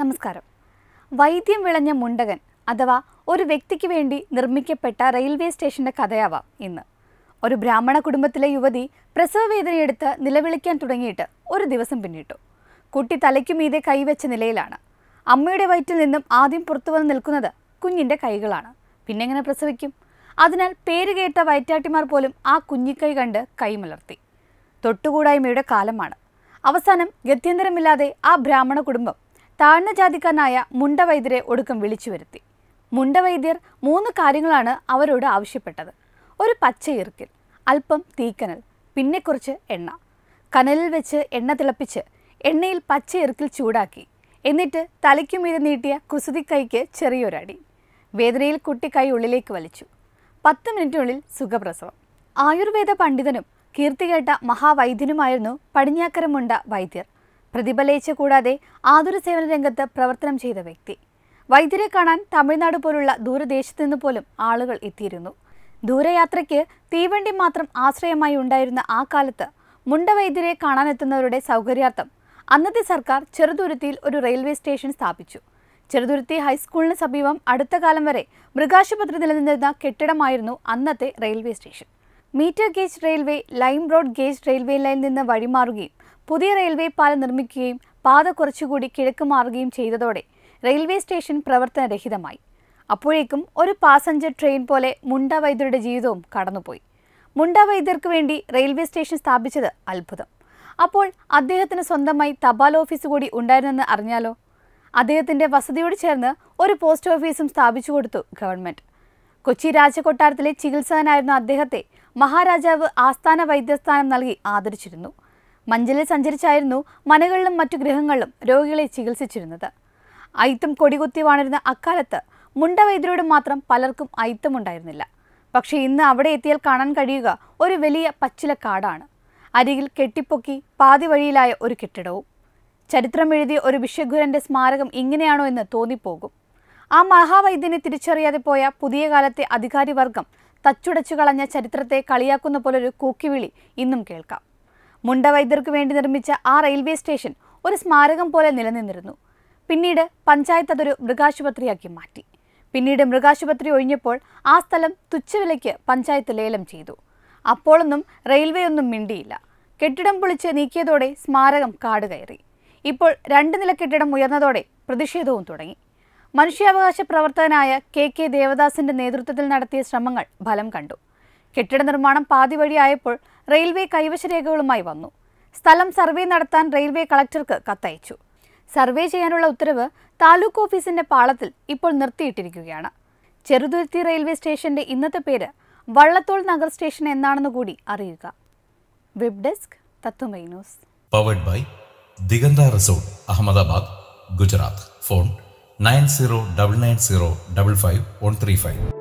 നമസ്കാരം. വൈദ്യം വിളഞ്ഞ മുണ്ടകൻ അഥവാ ഒരു വ്യക്തിക്ക് വേണ്ടി നിർമ്മിക്കപ്പെട്ട റെയിൽവേ സ്റ്റേഷന്റെ കഥയാവാം ഇന്ന്. ഒരു ബ്രാഹ്മണ കുടുംബത്തിലെ യുവതി പ്രസവവേദനയെടുത്ത് നിലവിളിക്കാൻ തുടങ്ങിയിട്ട് ഒരു ദിവസം പിന്നിട്ടു. കുട്ടി തലയ്ക്കുമീതെ കൈവച്ച നിലയിലാണ്. അമ്മയുടെ വയറ്റിൽ നിന്നും ആദ്യം പുറത്തു വന്ന് നിൽക്കുന്നത് കുഞ്ഞിൻ്റെ കൈകളാണ്. പിന്നെങ്ങനെ പ്രസവിക്കും? അതിനാൽ പേരുകേട്ട വയറ്റാട്ടിമാർ പോലും ആ കുഞ്ഞിക്കൈ കണ്ട് കൈമലർത്തി. തൊട്ടുകൂടായ്മയുടെ കാലമാണ്. അവസാനം ഗത്യന്തരമില്ലാതെ ആ ബ്രാഹ്മണ കുടുംബം താഴ്ന്ന ജാതിക്കാരനായ മുണ്ടവൈദ്യരെ ഒടുക്കം വിളിച്ചു വരുത്തി. മുണ്ടവൈദ്യർ 3 കാര്യങ്ങളാണ് അവരോട് ആവശ്യപ്പെട്ടത്. ഒരു പച്ചയിറുക്കിൽ, അല്പം തീക്കനൽ, പിന്നെ കുറച്ച് എണ്ണ. കനലിൽ വെച്ച് എണ്ണ തിളപ്പിച്ച് എണ്ണയിൽ പച്ചയിറുക്കിൽ ചൂടാക്കി, എന്നിട്ട് തലയ്ക്കുമീതെ നീട്ടിയ കുസൃതിക്കൈക്ക് ചെറിയൊരടി. വേദനയിൽ കുട്ടി കൈ ഉള്ളിലേക്ക് വലിച്ചു. 10 മിനിറ്റിനുള്ളിൽ സുഖപ്രസവം. ആയുർവേദ പണ്ഡിതനും കീർത്തികേട്ട മഹാവൈദ്യനുമായിരുന്നു പടിഞ്ഞാക്കരമുണ്ട വൈദ്യർ. പ്രതിഫലേച്ഛ കൂടാതെ ആതുര സേവന രംഗത്ത് പ്രവർത്തനം ചെയ്ത വ്യക്തി. വൈദ്യരെ കാണാൻ തമിഴ്നാട് പോലുള്ള ദൂരദേശത്തു നിന്ന് പോലും ആളുകൾ എത്തിയിരുന്നു. ദൂരയാത്രയ്ക്ക് തീവണ്ടി മാത്രം ആശ്രയമായി ഉണ്ടായിരുന്ന ആ കാലത്ത് മുണ്ടവൈദ്യരെ കാണാനെത്തുന്നവരുടെ സൗകര്യാർത്ഥം അന്നത്തെ സർക്കാർ ചെറുതുരുത്തിയിൽ ഒരു റെയിൽവേ സ്റ്റേഷൻ സ്ഥാപിച്ചു. ചെറുതുരുത്തി ഹൈസ്കൂളിന് സമീപം അടുത്ത കാലം വരെ മൃഗാശുപത്രി നിലനിന്നിരുന്ന കെട്ടിടമായിരുന്നു അന്നത്തെ railway station. Metre gauge railway, lime broad gauge railway ലൈനിൽ നിന്ന് വഴിമാറുകയും പുതിയ റെയിൽവേ പാലം നിർമ്മിക്കുകയും പാത കുറച്ചുകൂടി കിഴക്ക് മാറുകയും ചെയ്തതോടെ റെയിൽവേ സ്റ്റേഷൻ പ്രവർത്തനരഹിതമായി. അപ്പോഴേക്കും ഒരു പാസഞ്ചർ ട്രെയിൻ പോലെ മുണ്ടവൈദ്യരുടെ ജീവിതവും കടന്നുപോയി. മുണ്ടവൈദ്യർക്ക് വേണ്ടി റെയിൽവേ സ്റ്റേഷൻ സ്ഥാപിച്ചത് അത്ഭുതം. അപ്പോൾ അദ്ദേഹത്തിന് സ്വന്തമായി തപാൽ ഓഫീസ് കൂടി ഉണ്ടായിരുന്നെന്ന് അറിഞ്ഞാലോ? അദ്ദേഹത്തിൻ്റെ വസതിയോട് ചേർന്ന് ഒരു പോസ്റ്റ് ഓഫീസും സ്ഥാപിച്ചു കൊടുത്തു ഗവൺമെൻറ്. കൊച്ചി രാജകൊട്ടാരത്തിലെ ചികിത്സകനായിരുന്ന അദ്ദേഹത്തെ മഹാരാജാവ് ആസ്ഥാന വൈദ്യസ്ഥാനം നൽകി ആദരിച്ചിരുന്നു. മഞ്ചലിൽ സഞ്ചരിച്ചായിരുന്നു മനകളിലും മറ്റു ഗ്രഹങ്ങളിലും രോഗികളെ ചികിത്സിച്ചിരുന്നത്. അയിത്തം കൊടികുത്തി വാണിരുന്ന അക്കാലത്ത് മുണ്ടവൈദ്യരോട് മാത്രം പലർക്കും അയിത്തമുണ്ടായിരുന്നില്ല. പക്ഷേ ഇന്ന് അവിടെ എത്തിയാൽ കാണാൻ കഴിയുക ഒരു വലിയ പച്ചിലക്കാടാണ്. അരികിൽ കെട്ടിപ്പൊക്കി പാതി വഴിയിലായ ഒരു കെട്ടിടവും. ചരിത്രമെഴുതിയ ഒരു വിശ്വഗുരൻ്റെ സ്മാരകം ഇങ്ങനെയാണോ എന്ന് തോന്നിപ്പോകും. ആ മഹാവൈദ്യനെ തിരിച്ചറിയാതെ പോയ പുതിയ കാലത്തെ അധികാരിവർഗം തച്ചുടച്ചു കളഞ്ഞ ചരിത്രത്തെ കളിയാക്കുന്ന പോലൊരു കൂക്കിവിളി ഇന്നും കേൾക്കാം. മുണ്ടവൈദ്യർക്ക് വേണ്ടി നിർമ്മിച്ച ആ റെയിൽവേ സ്റ്റേഷൻ ഒരു സ്മാരകം പോലെ നിലനിന്നിരുന്നു. പിന്നീട് പഞ്ചായത്ത് അതൊരു മൃഗാശുപത്രിയാക്കി മാറ്റി. പിന്നീട് മൃഗാശുപത്രി ഒഴിഞ്ഞപ്പോൾ ആ സ്ഥലം തുച്ഛവിലയ്ക്ക് പഞ്ചായത്ത് ലേലം ചെയ്തു. അപ്പോഴൊന്നും റെയിൽവേ ഒന്നും മിണ്ടിയില്ല. കെട്ടിടം പൊളിച്ച് നീക്കിയതോടെ സ്മാരകം കാടുകയറി. ഇപ്പോൾ 2 നില കെട്ടിടം ഉയർന്നതോടെ പ്രതിഷേധവും തുടങ്ങി. മനുഷ്യാവകാശ പ്രവർത്തകനായ കെ ദേവദാസിൻ്റെ നേതൃത്വത്തിൽ നടത്തിയ ശ്രമങ്ങൾ ഫലം കണ്ടു. കെട്ടിട നിർമ്മാണം പാതി വഴിയായപ്പോൾ റെയിൽവേ കൈവശരേഖകളുമായി വന്നു. സ്ഥലം സർവേ നടത്താൻ റെയിൽവേ കളക്ടർക്ക് കത്തയച്ചു. സർവേ ചെയ്യാനുള്ള ഉത്തരവ് താലൂക്ക് ഓഫീസിൻ്റെ പാളത്തിൽ ഇപ്പോൾ നിർത്തിയിട്ടിരിക്കുകയാണ്. ചെറുതുരുത്തി റെയിൽവേ സ്റ്റേഷൻ്റെ ഇന്നത്തെ പേര് വള്ളത്തോൾ നഗർ സ്റ്റേഷൻ എന്നാണെന്ന് കൂടി അറിയുക. Web desk Tatwamayi news. Powered by Diganta resort, Ahmedabad, Gujarat. Phone 9099055135.